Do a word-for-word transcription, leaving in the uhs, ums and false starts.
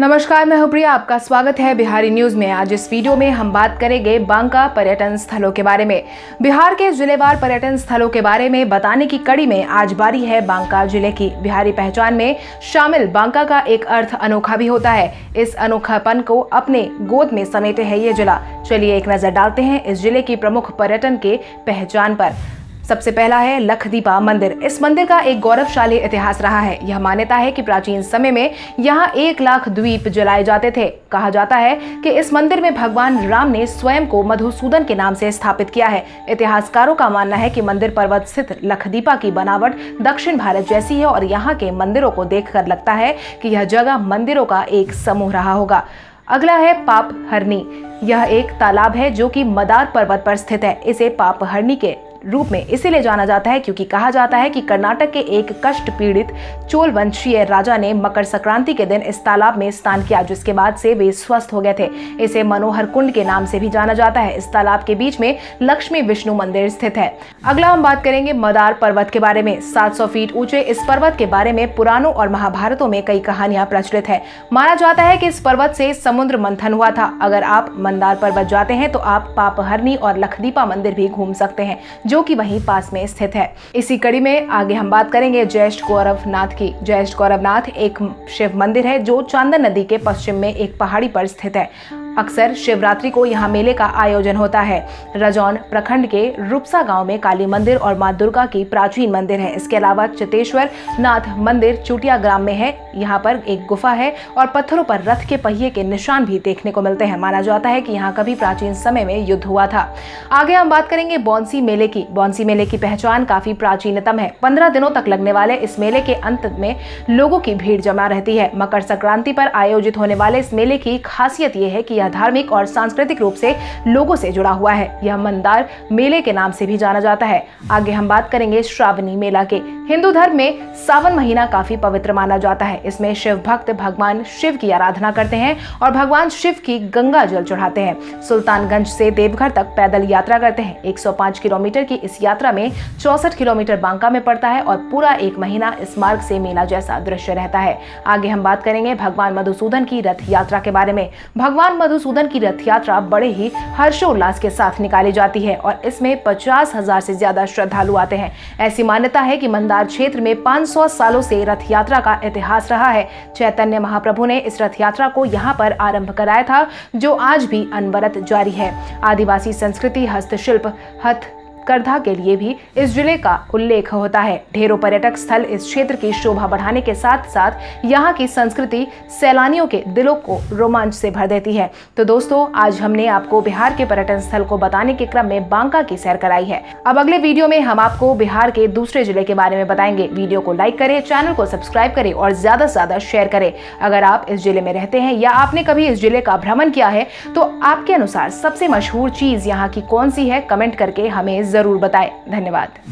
नमस्कार, मैं हूं प्रिया। आपका स्वागत है बिहारी न्यूज में। आज इस वीडियो में हम बात करेंगे बांका पर्यटन स्थलों के बारे में। बिहार के जिलेवार पर्यटन स्थलों के बारे में बताने की कड़ी में आज बारी है बांका जिले की। बिहारी पहचान में शामिल बांका का एक अर्थ अनोखा भी होता है। इस अनोखापन को अपने गोद में समेटे है ये जिला। चलिए एक नजर डालते हैं इस जिले की प्रमुख पर्यटन के पहचान पर। सबसे पहला है लखदीपा मंदिर। इस मंदिर का एक गौरवशाली इतिहास रहा है। यह मान्यता है कि प्राचीन समय में यहाँ एक लाख द्वीप जलाए जाते थे। कहा जाता है कि इस मंदिर में भगवान राम ने स्वयं को मधुसूदन के नाम से स्थापित किया है। इतिहासकारों का मानना है कि मंदिर पर्वत स्थित लखदीपा की बनावट दक्षिण भारत जैसी है और यहाँ के मंदिरों को देखकर लगता है कि यह जगह मंदिरों का एक समूह रहा होगा। अगला है पापहरणी। यह एक तालाब है जो कि मंदार पर्वत पर स्थित है। इसे पापहरणी के रूप में इसीलिए जाना जाता है क्योंकि कहा जाता है कि कर्नाटक के एक कष्ट पीड़ित चोल वंशीय राजा ने मकर संक्रांति के दिन इस तालाब में स्नान किया, जिसके बाद से वे स्वस्थ हो गए थे। इसे मनोहर कुंड के नाम से भी जाना जाता है। इस तालाब के बीच में लक्ष्मी विष्णु मंदिर स्थित है। अगला हम बात करेंगे मंदार पर्वत के बारे में। सात सौ फीट ऊंचे इस पर्वत के बारे में पुराणों और महाभारतों में कई कहानियां प्रचलित है। माना जाता है कि इस पर्वत से समुद्र मंथन हुआ था। अगर आप मंदार पर्वत जाते हैं तो आप पापहरणी और लखदीपा मंदिर भी घूम सकते हैं जो कि वहीं पास में स्थित है। इसी कड़ी में आगे हम बात करेंगे ज्येष्ठगौरवनाथ की। ज्येष्ठगौरवनाथ एक शिव मंदिर है जो चांदन नदी के पश्चिम में एक पहाड़ी पर स्थित है। अक्सर शिवरात्रि को यहाँ मेले का आयोजन होता है। राजौन प्रखंड के रूपसा गांव में काली मंदिर और माँ दुर्गा की प्राचीन मंदिर है। इसके अलावा चतेश्वर नाथ मंदिर चुटिया ग्राम में है। यहाँ पर एक गुफा है और पत्थरों पर रथ के पहिए के निशान भी देखने को मिलते हैं। माना जाता है कि यहाँ कभी प्राचीन समय में युद्ध हुआ था। आगे हम बात करेंगे बौन्सी मेले की। बौन्सी मेले की पहचान काफी प्राचीनतम है। पंद्रह दिनों तक लगने वाले इस मेले के अंत में लोगों की भीड़ जमा रहती है। मकर संक्रांति पर आयोजित होने वाले इस मेले की खासियत यह है कि धार्मिक और सांस्कृतिक रूप से लोगों से जुड़ा हुआ है। यह मंदार मेले के नाम से भी जाना जाता है। आगे हम बात करेंगे श्रावणी मेला के। हिंदू धर्म में सावन महीना काफी पवित्र माना जाता है। इसमें शिव भक्त भगवान शिव की आराधना करते हैं और भगवान शिव की गंगा जल चढ़ाते हैं। सुल्तानगंज से देवघर तक पैदल यात्रा करते हैं। एक सौ पाँच किलोमीटर की इस यात्रा में चौसठ किलोमीटर बांका में पड़ता है और पूरा एक महीना इस मार्ग से मेला जैसा दृश्य रहता है। आगे हम बात करेंगे भगवान मधुसूदन की रथ यात्रा के बारे में। भगवान मधुसूदन की रथ यात्रा बड़े ही हर्षोल्लास के साथ निकाली जाती है और इसमें पचास हजार से ज्यादा श्रद्धालु आते हैं। ऐसी मान्यता है कि मंदार क्षेत्र में पाँच सौ सालों से रथ यात्रा का इतिहास रहा है। चैतन्य महाप्रभु ने इस रथ यात्रा को यहाँ पर आरंभ कराया था जो आज भी अनवरत जारी है। आदिवासी संस्कृति, हस्तशिल्प, हथ करधा के लिए भी इस जिले का उल्लेख होता है। ढेरों पर्यटक स्थल इस क्षेत्र की शोभा बढ़ाने के साथ साथ यहाँ की संस्कृति सैलानियों के दिलों को रोमांच से भर देती है। तो दोस्तों, आज हमने आपको बिहार के पर्यटन स्थल को बताने के क्रम में बांका की सैर कराई है। अब अगले वीडियो में हम आपको बिहार के दूसरे जिले के बारे में बताएंगे। वीडियो को लाइक करें, चैनल को सब्सक्राइब करें और ज्यादा से ज्यादा शेयर करें। अगर आप इस जिले में रहते हैं या आपने कभी इस जिले का भ्रमण किया है तो आपके अनुसार सबसे मशहूर चीज यहाँ की कौन सी है, कमेंट करके हमें जरूर बताएं। धन्यवाद।